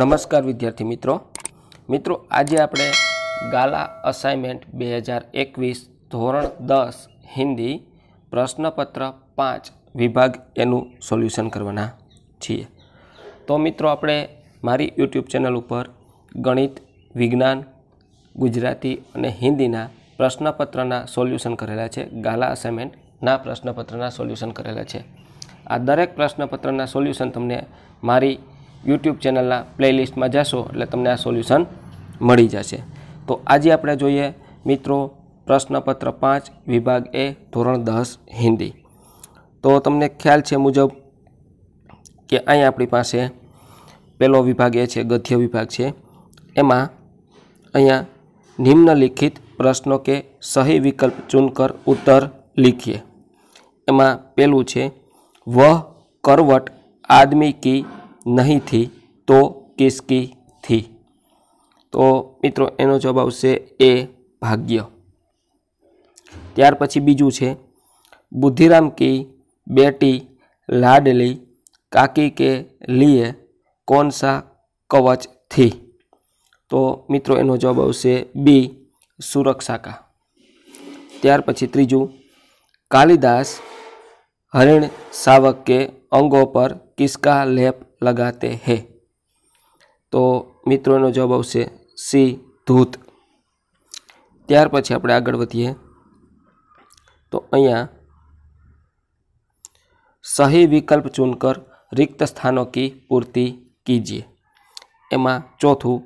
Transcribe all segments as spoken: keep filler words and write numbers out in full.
નમસ્કાર વિદ્યાર્થી મિત્રો મિત્રો આજે આપણે ગાલા અસાઇનમેન્ટ બે હજાર એકવીસ ધોરણ દસ હિન્દી પ્રશ્નપત્ર પાંચ વિભાગ એનું સોલ્યુશન કરવાના છીએ। તો મિત્રો આપણે મારી યુટ્યુબ ચેનલ ઉપર ગણિત, વિજ્ઞાન, ગુજરાતી અને હિન્દીના પ્રશ્નપત્રના સોલ્યુશન કરેલા છે, ગાલા અસાઇનમેન્ટના પ્રશ્નપત્રના સોલ્યુશન કરેલા છે। આ દરેક પ્રશ્નપત્રના સોલ્યુશન તમને મારી यूट्यूब चैनल प्लेलिस्ट में जाशो एटले तमने आ सोल्यूशन मळी जशे। तो आजे आपणे जोईए मित्रों प्रश्नपत्र पांच विभाग ए धोरण दस हिंदी। तो तमने ख्याल छे मुजब के अहीं आपणी पासे पेलो विभाग ए छे, गद्य विभाग छे। एमां अहींया निम्नलिखित प्रश्नों के सही विकल्प चूनकर उत्तर लिखिए। एमां पहेलुं छे वह करवट आदमी की नहीं थी तो किसकी थी। तो मित्रों एनो जवाब आवशे ए भाग्य। त्यार पछी बीजू छे बुद्धिराम की बेटी लाडली काकी के लिए कौन सा कवच थी। तो मित्रों एनो जवाब आवशे बी सुरक्षा का। त्यार पछी त्रीजू कालिदास हरिण शावक के अंगों पर किसका लेप लगाते हैं। तो मित्रों जवाब आवशे सी धूत। त्यार पछी आपणे आगळ वधीए तो अहींया सही विकल्प चुनकर रिक्त स्थानों की पूर्ति कीजिए। एमां चौथू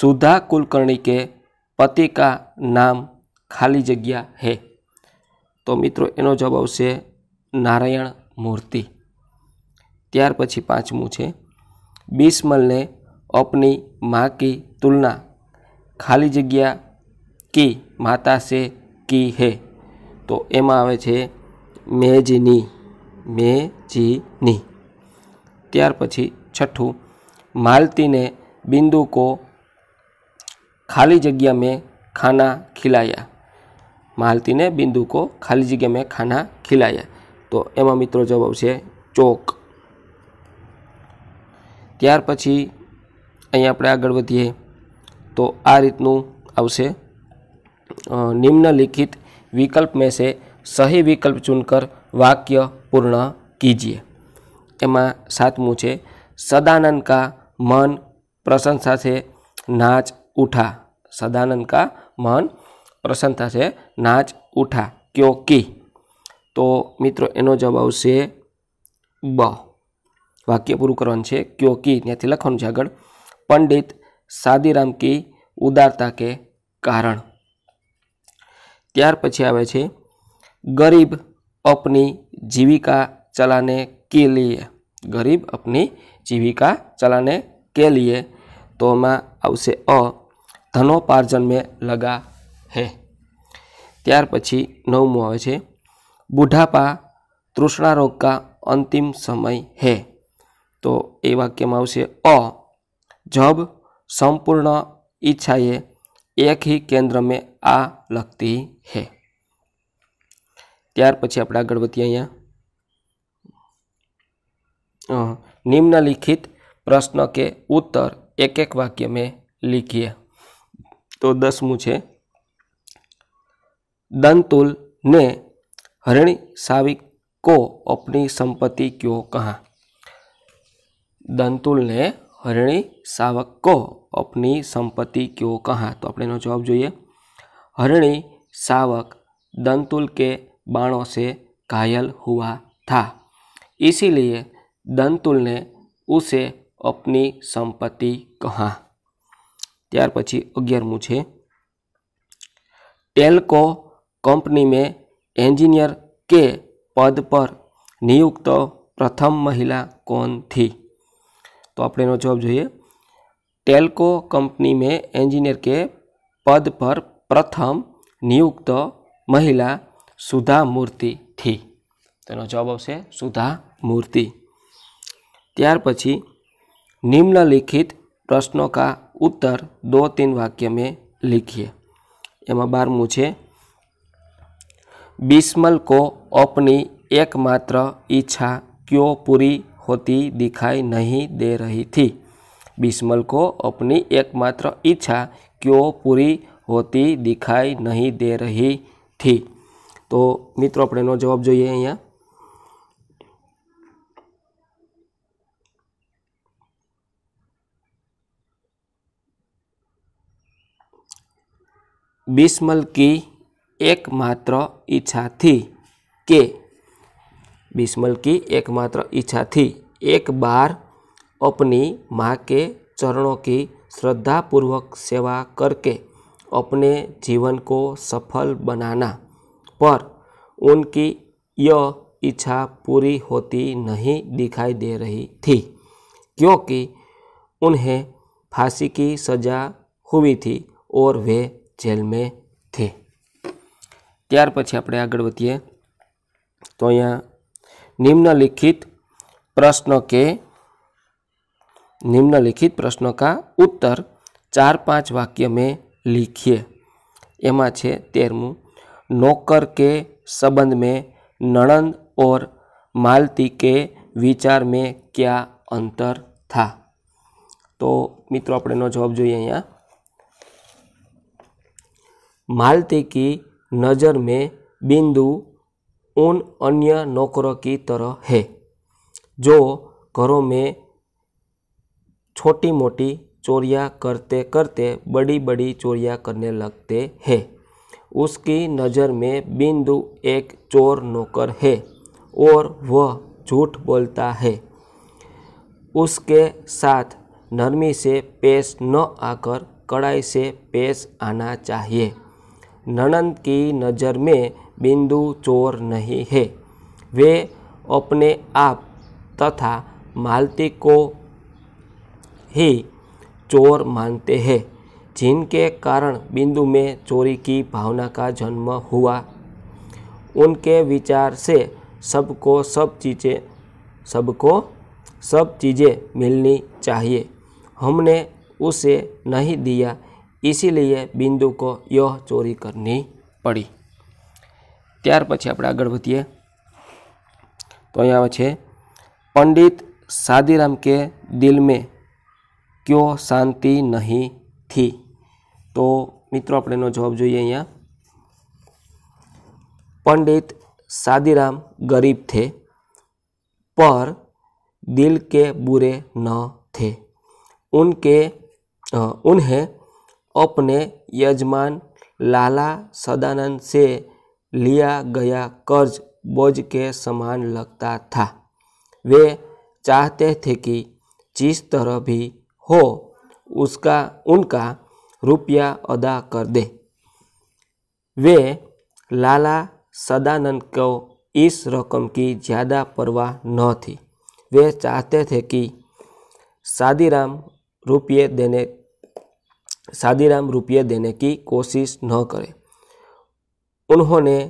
सुधा कुलकर्णी के पति का नाम खाली जग्या है। तो मित्रों एनो जवाब आवशे नारायण मूर्ति। त्यार पछी पांचमू छे बिस्मल ने अपनी माँ की तुलना खाली जग्या की माता से की है। तो एमां आवे छे मेजनी मेजनी। त्यार पछी छठ्ठू मालती ने बिंदु को खाली जग्या में खाना खिलाया। मालती ने बिंदु को खाली जग्या में खाना खिलाया। तो एमां मित्रों जवाब आवशे चोक। त्यार पछी अहीं आपणे आगळ वधीए तो आ रीतनुं आवशे निम्नलिखित विकल्प में से सही विकल्प चुनकर वाक्य पूर्ण कीजिए। एमां सातमुं छे सदानंद का मन प्रसन्नता से नाच उठा। सदानंद का मन प्रसन्नता से नाच उठा क्योंकि। तो मित्रों एनो जवाब आवशे ब। वाक्य पूरु करवानुं छे क्योंकि त्यांथी लखवानुं छे आगळ पंडित सादीराम की उदारता के कारण। त्यार पछी आवे छे गरीब अपनी जीविका चलाने के लिए। गरीब अपनी जीविका चलाने के लिए तो एमां आवशे अ धनोपार्जन में लगा है। त्यार पछी नवमुं आवे छे बुढ़ापा तृष्णा रोग का अंतिम समय है। तो ए वाक्य में आवशे अ जब संपूर्ण इच्छाएं एक ही केंद्र में आ लगती है। त्यार पछी आपणे आगळ वधीए अहींया निम्नलिखित प्रश्न के उत्तर एक एक वाक्य में लिखिए। तो दसमू छे दंतुल ने हरिणी शावक को अपनी संपत्ति क्यों कहा। दंतुल ने हरिणी शावक को अपनी संपत्ति क्यों कहा। तो अपने नो जवाब जोईए हरिणी शावक दंतुल के बाणों से घायल हुआ था, इसीलिए दंतुल ने उसे अपनी संपत्ति कहा। त्यार पछी अगियारमू छे टेल्को कंपनी में एंजीनियर के पद पर नियुक्त प्रथम महिला कौन थी। तो आपणे एनो जवाब जोईए टेल्को कंपनी में एंजीनियर के पद पर प्रथम नियुक्त महिला सुधा मूर्ति थी। तो एनो जवाब आवशे सुधा मूर्ति। त्यार पछी निम्नलिखित प्रश्नों का उत्तर दो तीन वाक्य में लिखिए। एमां बारमू छे बिस्मल को अपनी एकमात्र इच्छा क्यों पूरी होती दिखाई नहीं दे रही थी। बिस्मल को अपनी एकमात्र इच्छा क्यों पूरी होती दिखाई नहीं दे रही थी। तो मित्रों अपने नो जवाब जो है अँ बिस्मल की एकमात्र इच्छा थी के बिस्मल की एकमात्र इच्छा थी एक बार अपनी माँ के चरणों की श्रद्धापूर्वक सेवा करके अपने जीवन को सफल बनाना, पर उनकी यह इच्छा पूरी होती नहीं दिखाई दे रही थी क्योंकि उन्हें फांसी की सज़ा हुई थी और वे जेल में थे। त्यार पछी आपणे आगळ वधीए तो अहींया निम्नलिखित प्रश्न के निम्नलिखित प्रश्नों का उत्तर चार पाँच वाक्य में लिखिए। एमां छे तेरमू, नौकर के संबंध में नणंद और मालती के विचार में क्या अंतर था। तो मित्रों आपणे नो जवाब जोईए अहींया, मालती की नज़र में बिंदु उन अन्य नौकरों की तरह है जो घरों में छोटी मोटी चोरियां करते करते बड़ी बड़ी चोरियां करने लगते हैं। उसकी नज़र में बिंदु एक चोर नौकर है और वह झूठ बोलता है। उसके साथ नरमी से पेश न आकर कड़ाई से पेश आना चाहिए। ननंद की नज़र में बिंदु चोर नहीं है, वे अपने आप तथा मालती को ही चोर मानते हैं, जिनके कारण बिंदु में चोरी की भावना का जन्म हुआ। उनके विचार से सबको सब चीज़ें सबको सब चीज़ें मिलनी चाहिए, हमने उसे नहीं दिया इसीलिए बिंदु को यह चोरी करनी पड़ी। त्यार पछी आपणे आगळ वधीए तो अहींया छे, पंडित सादीराम के दिल में क्यों शांति नहीं थी। तो मित्रों आपणे नो जवाब जोईए अहींया, पंडित सादीराम गरीब थे पर दिल के बुरे न थे। उनके उन्हें अपने यजमान लाला सदानंद से लिया गया कर्ज बोझ के समान लगता था। वे चाहते थे कि जिस तरह भी हो उसका उनका रुपया अदा कर दे। वे लाला सदानंद को इस रकम की ज़्यादा परवाह न थी। वे चाहते थे कि सादीराम रुपये देने सादीराम रुपये देने की कोशिश न करे। उन्होंने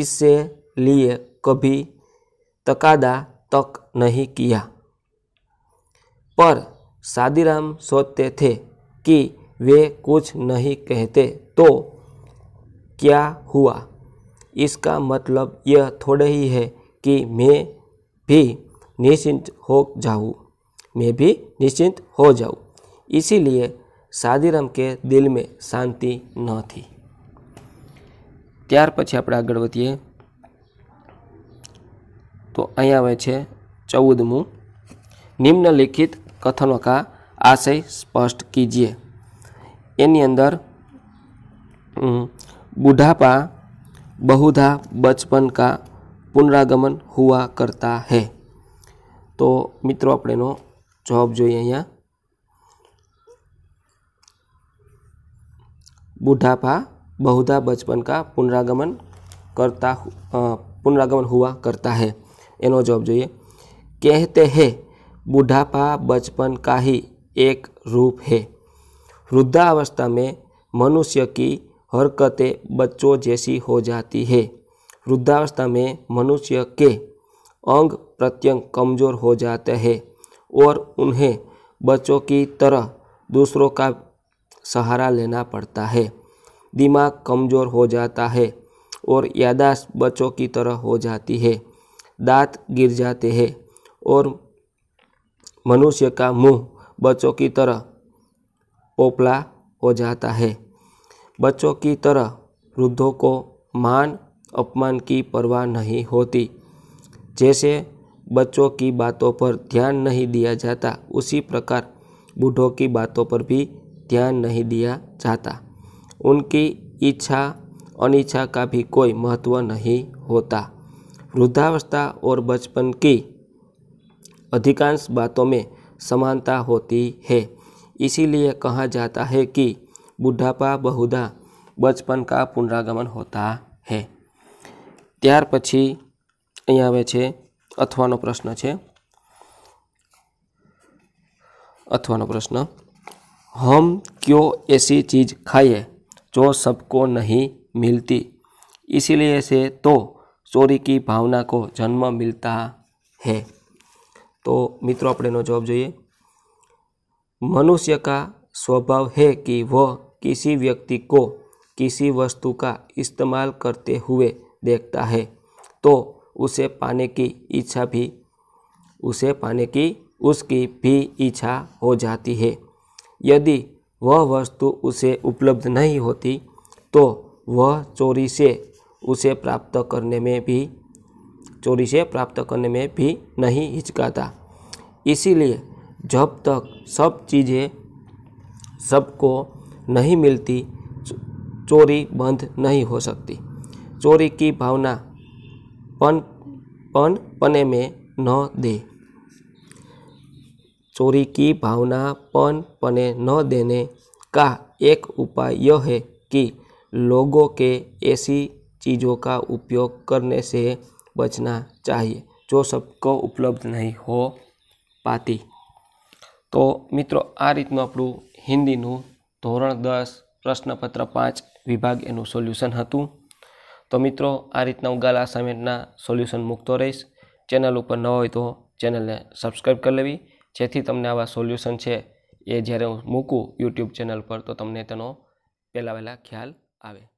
इससे लिए कभी तकादा तक नहीं किया, पर सादीराम सोचते थे कि वे कुछ नहीं कहते तो क्या हुआ, इसका मतलब यह थोड़े ही है कि मैं भी निश्चिंत हो जाऊँ मैं भी निश्चिंत हो जाऊँ। इसीलिए सादीराम के दिल में शांति न थी। त्यार पछी आपणे आगळ वधीए तो अहींया आवे छे चौदमू, निम्नलिखित कथनों का आशय स्पष्ट कीजिए। एनी अंदर बुढ़ापा बहुधा बचपन का पुनरागमन हुआ करता है। तो मित्रों आपणे नो जवाब जोईए अहींया, बुढ़ापा बहुधा बचपन का पुनरागमन करता पुनरागमन हुआ करता है एनो जवाब जोईए। कहते हैं बुढ़ापा बचपन का ही एक रूप है। वृद्धावस्था में मनुष्य की हरकतें बच्चों जैसी हो जाती है। वृद्धावस्था में मनुष्य के अंग प्रत्यंग कमज़ोर हो जाते हैं और उन्हें बच्चों की तरह दूसरों का सहारा लेना पड़ता है। दिमाग कमज़ोर हो जाता है और यादाश्त बच्चों की तरह हो जाती है। दांत गिर जाते हैं और मनुष्य का मुंह बच्चों की तरह पोपला हो जाता है। बच्चों की तरह वृद्धों को मान अपमान की परवाह नहीं होती। जैसे बच्चों की बातों पर ध्यान नहीं दिया जाता, उसी प्रकार बूढ़ों की बातों पर भी ध्यान नहीं दिया जाता। उनकी इच्छा अनिच्छा का भी कोई महत्व नहीं होता। वृद्धावस्था और बचपन की अधिकांश बातों में समानता होती है, इसीलिए कहा जाता है कि बुढ़ापा बहुधा बचपन का पुनरागमन होता है। त्यार पछी अहीं आवे छे अथवानो प्रश्न छे। अथवानो प्रश्न, हम क्यों ऐसी चीज़ खाइए जो सबको नहीं मिलती, इसीलिए से तो चोरी की भावना को जन्म मिलता है। तो मित्रों, अपने नो जवाब जोइए। मनुष्य का स्वभाव है कि वह किसी व्यक्ति को किसी वस्तु का इस्तेमाल करते हुए देखता है तो उसे पाने की इच्छा भी उसे पाने की उसकी भी इच्छा हो जाती है। यदि वह वस्तु उसे उपलब्ध नहीं होती तो वह चोरी से उसे प्राप्त करने में भी चोरी से प्राप्त करने में भी नहीं हिचकिचाता। इसीलिए जब तक सब चीज़ें सबको नहीं मिलती, चोरी बंद नहीं हो सकती। चोरी की भावना पन पन पने में न दे चोरी की भावना पन पने न देने का एक उपाय यह है कि लोगों के ऐसी चीज़ों का उपयोग करने से बचना चाहिए जो सबको उपलब्ध नहीं हो पाती। तो मित्रों, आ रीतનું આપણું હિન્દીનું ધોરણ દસ પ્રશ્નપત્ર પાંચ વિભાગ એનું સોલ્યુશન હતું। તો મિત્રો, આ રીતના હું ગાલા અસાઇનમેન્ટના સોલ્યુશન મૂકતો રહીશ। ચેનલ ઉપર ન હોય તો ચેનલને સબસ્ક્રાઈબ કરી લેવી, જેથી તમને આવા સોલ્યુશન છે એ જ્યારે હું મૂકું યુટ્યુબ ચેનલ પર તો તમને તેનો પહેલાં વહેલા ખ્યાલ આવે।